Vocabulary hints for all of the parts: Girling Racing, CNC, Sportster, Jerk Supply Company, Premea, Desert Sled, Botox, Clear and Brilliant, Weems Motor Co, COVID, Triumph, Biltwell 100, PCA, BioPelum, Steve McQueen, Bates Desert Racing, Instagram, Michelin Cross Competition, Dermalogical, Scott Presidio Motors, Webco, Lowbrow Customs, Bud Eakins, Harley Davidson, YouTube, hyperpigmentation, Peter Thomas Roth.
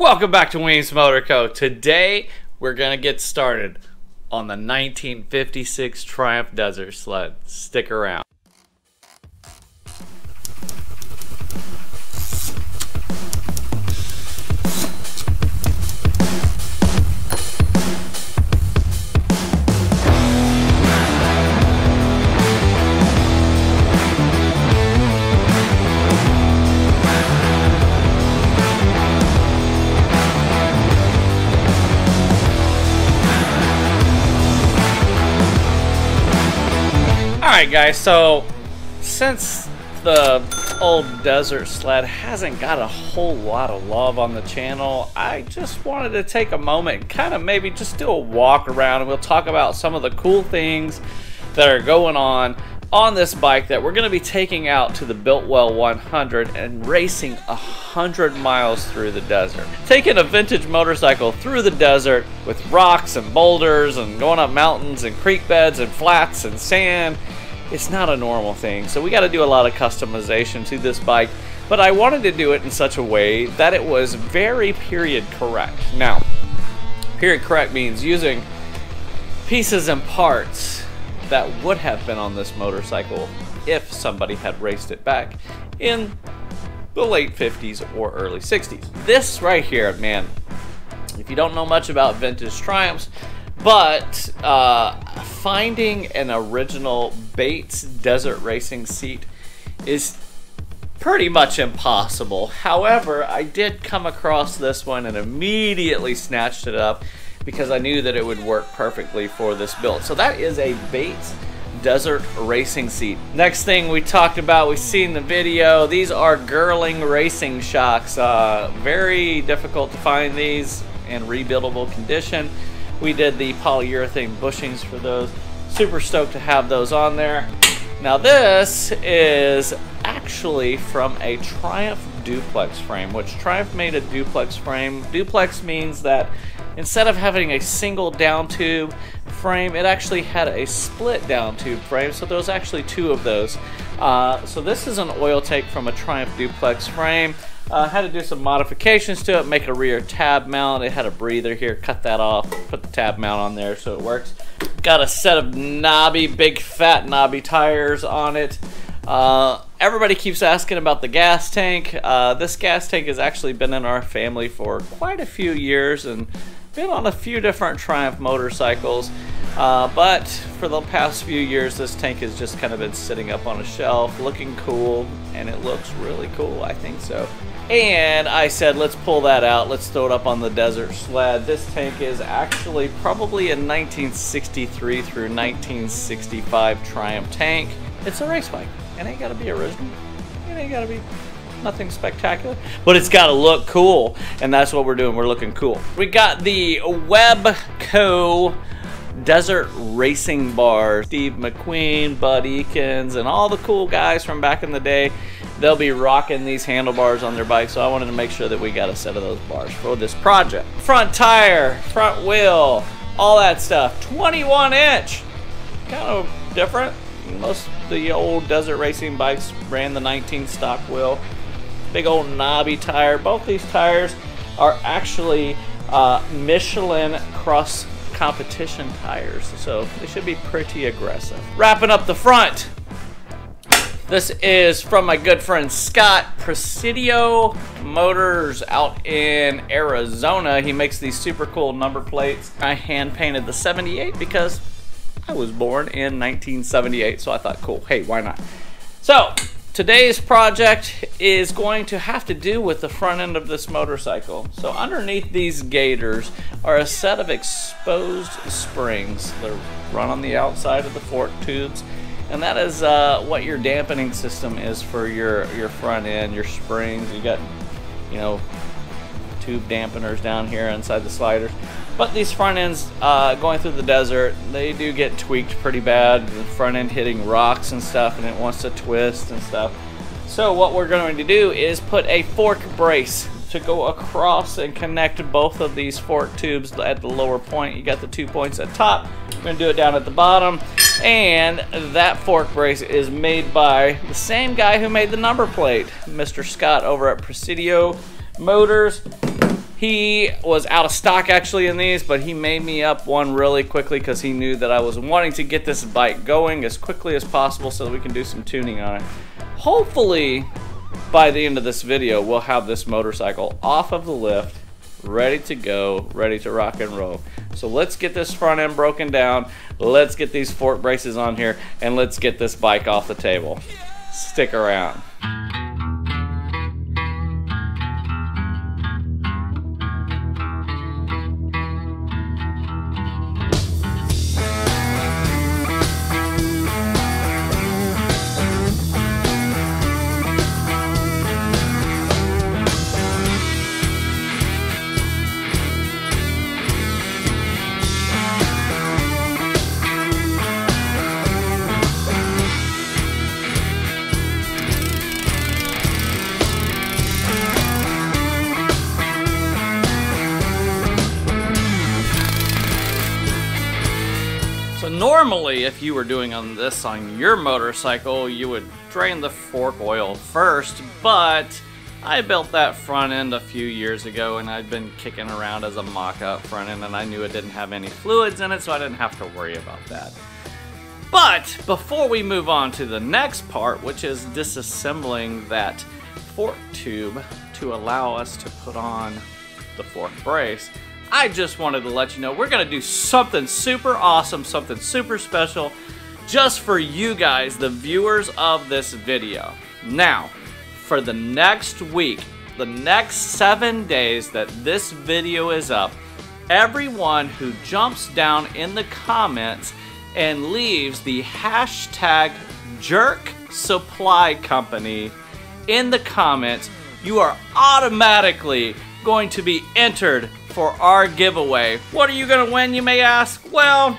Welcome back to Weems Motor Co. Today we're gonna get started on the 1956 Triumph Desert sled. Stick around. Alright guys, so since the old desert sled hasn't got a whole lot of love on the channel, I just wanted to take a moment and kind of maybe just do a walk around, and we'll talk about some of the cool things that are going on this bike that we're going to be taking out to the Biltwell 100 and racing 100 miles through the desert. Taking a vintage motorcycle through the desert with rocks and boulders and going up mountains and creek beds and flats and sand, it's not a normal thing, so we got to do a lot of customization to this bike, but I wanted to do it in such a way that it was very period correct. Now, period correct means using pieces and parts that would have been on this motorcycle if somebody had raced it back in the late 50s or early 60s. This right here, man, if you don't know much about vintage Triumphs, but finding an original Bates Desert Racing seat is pretty much impossible. However, I did come across this one and immediately snatched it up because I knew that it would work perfectly for this build. So that is a Bates Desert Racing seat. Next thing we talked about, we've seen the video, these are Girling Racing shocks. Very difficult to find these in rebuildable condition. We did the polyurethane bushings for those. Super stoked to have those on there. Now this is actually from a Triumph duplex frame, which Triumph made a duplex frame. Duplex means that instead of having a single down tube frame, it actually had a split down tube frame, so there's actually two of those. So this is an oil take from a Triumph duplex frame. Had to do some modifications to it, make a rear tab mount. It had a breather here, cut that off, put the tab mount on there so it works. Got a set of knobby, big fat knobby tires on it. Everybody keeps asking about the gas tank. This gas tank has actually been in our family for quite a few years and been on a few different Triumph motorcycles. But for the past few years, this tank has just kind of been sitting up on a shelf, looking cool, and it looks really cool, I think so. And I said, let's pull that out. Let's throw it up on the desert sled. This tank is actually probably a 1963 through 1965 Triumph tank. It's a race bike. It ain't gotta be original. It ain't gotta be nothing spectacular, but it's gotta look cool. And that's what we're doing. We're looking cool. We got the Webco Desert Racing Bar. Steve McQueen, Bud Eakins, and all the cool guys from back in the day, they'll be rocking these handlebars on their bike, so I wanted to make sure that we got a set of those bars for this project. Front tire, front wheel, all that stuff. 21 inch, kind of different. Most of the old desert racing bikes ran the 19 stock wheel. Big old knobby tire. Both these tires are actually Michelin Cross Competition tires, so they should be pretty aggressive. Wrapping up the front, this is from my good friend Scott Presidio Motors out in Arizona. He makes these super cool number plates. I hand painted the 78 because I was born in 1978, so I thought, cool, hey, why not? So today's project is going to have to do with the front end of this motorcycle. So underneath these gaiters are a set of exposed springs. They're run on the outside of the fork tubes, and that is what your dampening system is for your front end, your springs. You got, you know, tube dampeners down here inside the sliders. But these front ends going through the desert, they do get tweaked pretty bad. The front end hitting rocks and stuff, and it wants to twist and stuff. So what we're going to do is put a fork brace to go across and connect both of these fork tubes at the lower point. You got the 2 points at top. We're gonna do it down at the bottom. And that fork brace is made by the same guy who made the number plate, Mr. Scott over at Presidio Motors. He was out of stock actually in these, but he made me up one really quickly because he knew that I was wanting to get this bike going as quickly as possible so that we can do some tuning on it. Hopefully, by the end of this video, we'll have this motorcycle off of the lift, ready to go, ready to rock and roll. So let's get this front end broken down, let's get these fork braces on here, and let's get this bike off the table. Stick around. Normally, if you were doing on this on your motorcycle, you would drain the fork oil first, but I built that front end a few years ago and I'd been kicking around as a mock-up front end and I knew it didn't have any fluids in it, so I didn't have to worry about that. But before we move on to the next part, which is disassembling that fork tube to allow us to put on the fork brace, I just wanted to let you know we're going to do something super awesome, something super special just for you guys, the viewers of this video. Now, for the next week, the next 7 days that this video is up, everyone who jumps down in the comments and leaves the hashtag Jerk Supply Company in the comments, you are automatically going to be entered for our giveaway. What are you gonna win, you may ask? Well,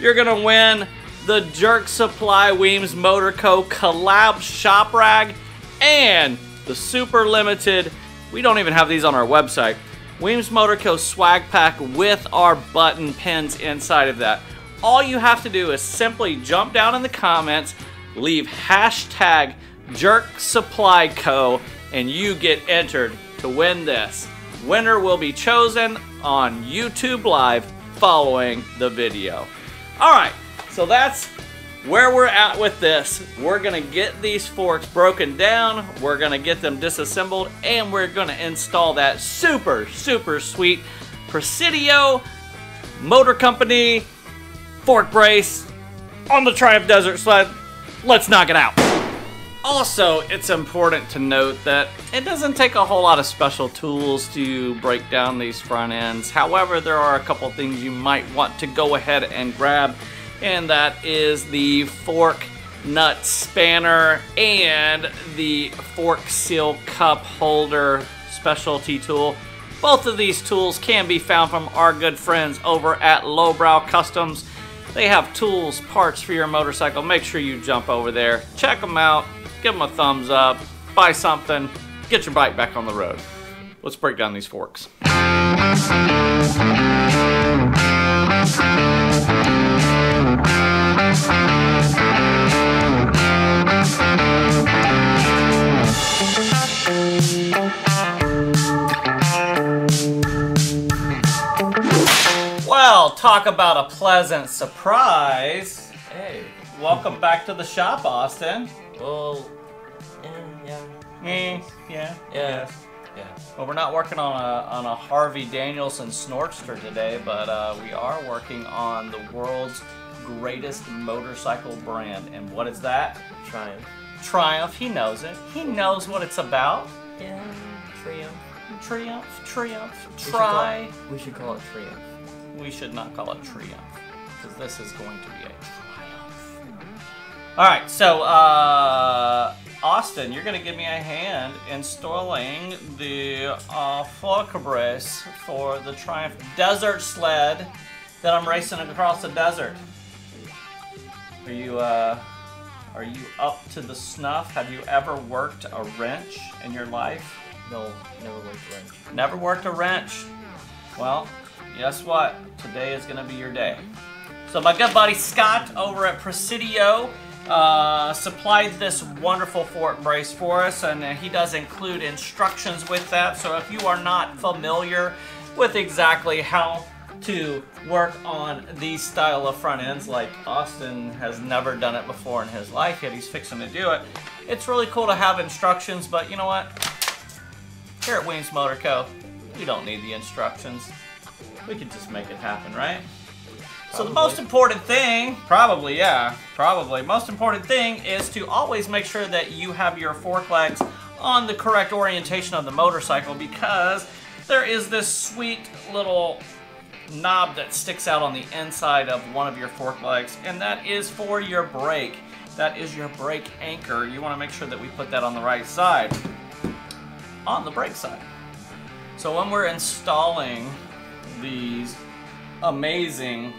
you're gonna win the Jerk Supply Weems Motor Co. collab shop rag and the super limited, we don't even have these on our website, Weems Motor Co. swag pack with our button pins inside of that. All you have to do is simply jump down in the comments, leave hashtag Jerk Supply Co. and you get entered to win this. Winner will be chosen on YouTube Live following the video. All right, so that's where we're at with this. We're gonna get these forks broken down, we're gonna get them disassembled, and we're gonna install that super, super sweet Presidio Motor Company fork brace on the Triumph Desert sled. Let's knock it out. Also, it's important to note that it doesn't take a whole lot of special tools to break down these front ends. However, there are a couple things you might want to go ahead and grab, and that is the fork nut spanner and the fork seal cup holder specialty tool. Both of these tools can be found from our good friends over at Lowbrow Customs. They have tools, parts for your motorcycle. Make sure you jump over there, check them out. Give them a thumbs up, buy something, get your bike back on the road. Let's break down these forks. Well, talk about a pleasant surprise. Hey, welcome back to the shop, Austin. Well, yeah. Well, we're not working on a Harley Davidson Sportster today, but we are working on the world's greatest motorcycle brand. And what is that? Triumph. Triumph. He knows it. He knows what it's about. Yeah. Triumph. Triumph. Triumph. Try. We should call it Triumph. We should not call it Triumph, because this is going to be a. Alright, so, Austin, you're going to give me a hand installing the fork brace for the Triumph Desert sled that I'm racing across the desert. Are you up to the snuff? Have you ever worked a wrench in your life? No, never worked a wrench. Never worked a wrench? Well, guess what? Today is going to be your day. So my good buddy Scott over at Presidio supplied this wonderful fork brace for us, and he does include instructions with that. So if you are not familiar with exactly how to work on these style of front ends, like Austin has never done it before in his life, yet he's fixing to do it, it's really cool to have instructions. But you know what? Here at Weems Motor Co, we don't need the instructions. We can just make it happen, right? Probably. So the most important thing, most important thing is to always make sure that you have your fork legs on the correct orientation of the motorcycle, because there is this sweet little knob that sticks out on the inside of one of your fork legs, and that is for your brake. That is your brake anchor. You want to make sure that we put that on the right side, on the brake side. So when we're installing these amazing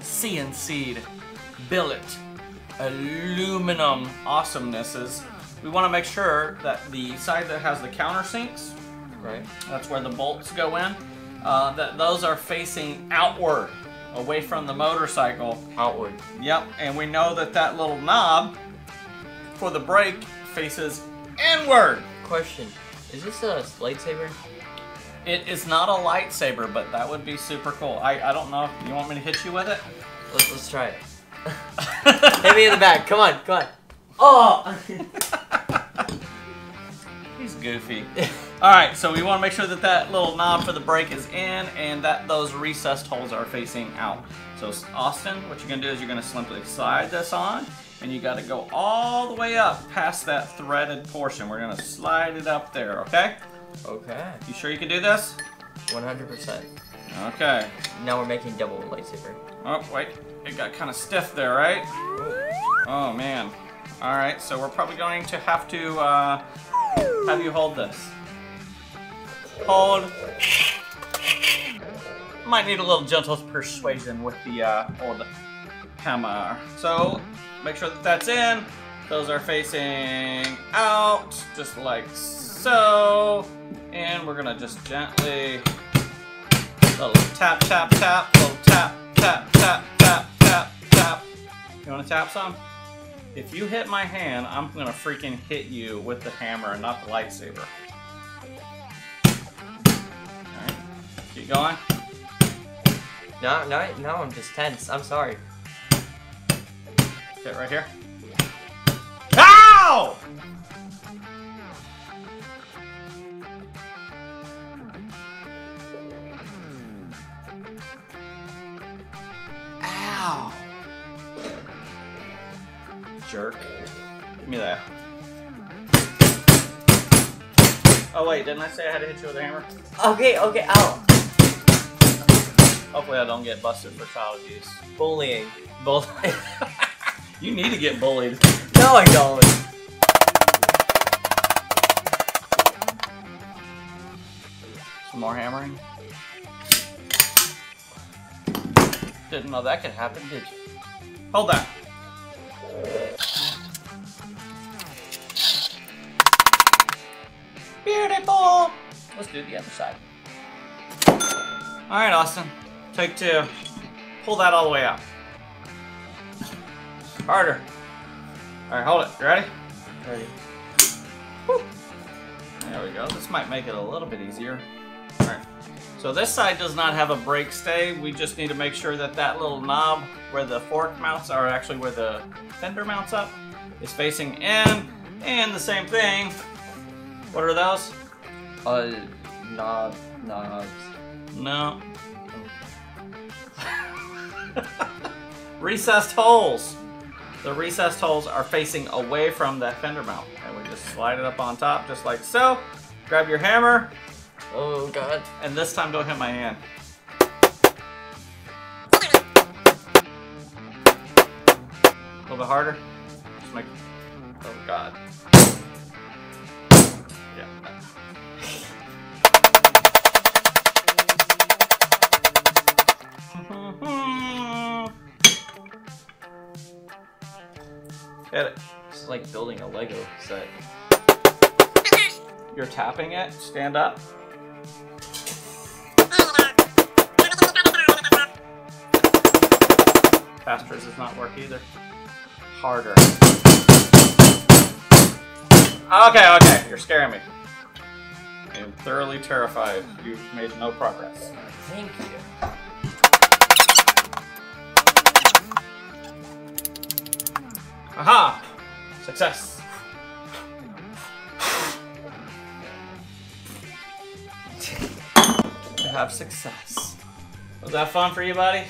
CNC'd billet aluminum awesomenesses, we want to make sure that the side that has the countersinks, right, that's where the bolts go in, that those are facing outward, away from the motorcycle. Outward. Yep, and we know that that little knob for the brake faces inward. Question, is this a lightsaber? It is not a lightsaber, but that would be super cool. I don't know. You want me to hit you with it? Let's try it. Hit me in the back. Come on, come on. Oh! He's goofy. Alright, so we want to make sure that that little knob for the brake is in and that those recessed holes are facing out. So Austin, what you're going to do is you're going to simply slide this on, and you got to go all the way up past that threaded portion. We're going to slide it up there, okay? Okay. You sure you can do this? 100%. Okay. Now we're making double lightsaber. Oh, wait. It got kind of stiff there, right? Ooh. Oh, man. All right, so we're probably going to have to have you hold this. Hold. Might need a little gentle persuasion with the old hammer. So make sure that that's in. Those are facing out, just like so. And we're gonna just gently little tap, tap, tap, little tap, tap, tap, tap, tap, tap. You wanna tap some? If you hit my hand, I'm gonna freaking hit you with the hammer and not the lightsaber. Alright, keep going. No, I'm just tense. I'm sorry. Hit right here. Ow! Ow! Jerk. Give me that. Oh wait, didn't I say I had to hit you with a hammer? Okay, ow. Hopefully I don't get busted for child abuse. Bullying. Bullying. You need to get bullied. No, I don't. Some more hammering. Didn't know that could happen, did you? Hold that. Beautiful. Let's do the other side. All right, Austin. Take two. Pull that all the way out. Harder. Alright, hold it. You ready? Ready. Woo. There we go. This might make it a little bit easier. Alright. So this side does not have a brake stay. We just need to make sure that that little knob where the fork mounts are, actually where the fender mounts up, is facing in. And the same thing. What are those? Knobs. No. Recessed holes. The recessed holes are facing away from that fender mount. And we just slide it up on top, just like so. Grab your hammer. Oh, God. And this time, don't hit my hand. A little bit harder. Just make... Oh, God. Yeah. Hit it. It's like building a Lego set. You're tapping it. Stand up. Fast does not work either. harder. Okay, okay, you're scaring me. I am thoroughly terrified. You've made no progress. Thank you. Aha! Success! I have success. Was that fun for you, buddy?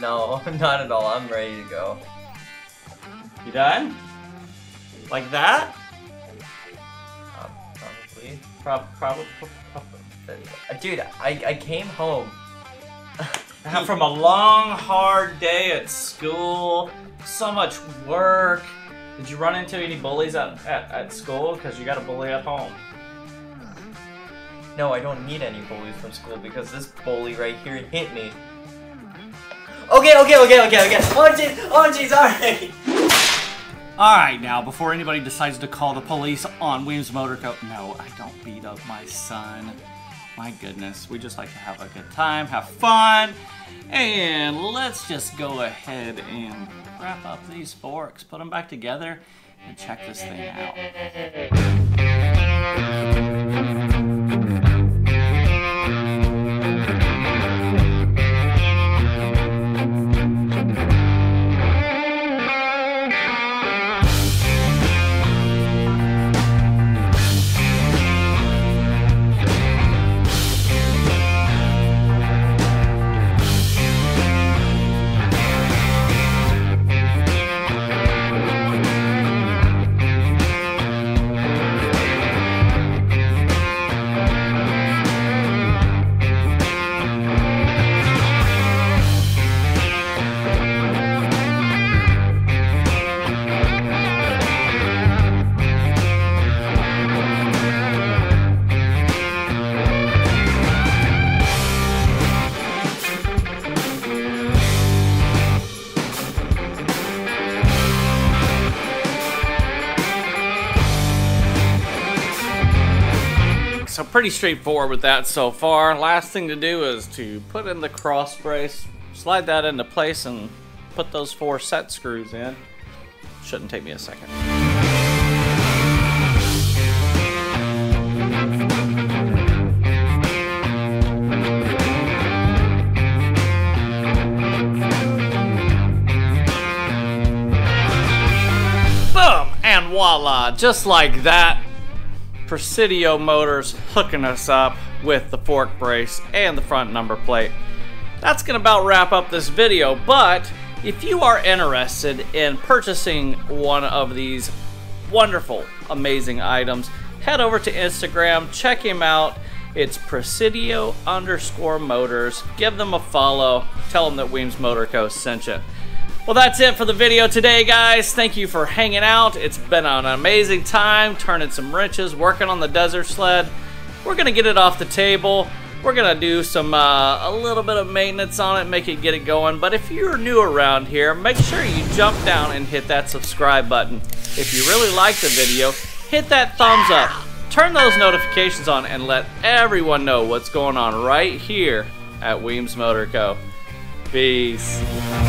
No, not at all. I'm ready to go. You done? Like that? Probably. Probably. Dude, I came home. From a long, hard day at school. So much work. Did you run into any bullies at school? Because you got a bully at home. No, I don't need any bullies from school because this bully right here hit me. Okay. Oh jeez, alright. Alright now, before anybody decides to call the police on Weems Motor Co. No, I don't beat up my son. My goodness, we just like to have a good time, have fun, and let's just go ahead and wrap up these forks, put them back together, and check this thing out. So pretty straightforward with that so far. Last thing to do is to put in the cross brace, slide that into place, and put those 4 set screws in. Shouldn't take me a second. Boom! And voila! Just like that. Presidio Motors hooking us up with the fork brace and the front number plate. That's gonna about wrap up this video, but if you are interested in purchasing one of these wonderful, amazing items, head over to Instagram, check him out. It's Presidio_Motors. Give them a follow. Tell them that Weems Motor Co. sent you. Well, that's it for the video today, guys. Thank you for hanging out. It's been an amazing time, turning some wrenches, working on the desert sled. We're gonna get it off the table. We're gonna do some a little bit of maintenance on it, get it going. But if you're new around here, make sure you jump down and hit that subscribe button. If you really like the video, hit that thumbs up. Turn those notifications on and let everyone know what's going on right here at Weems Motor Co. Peace.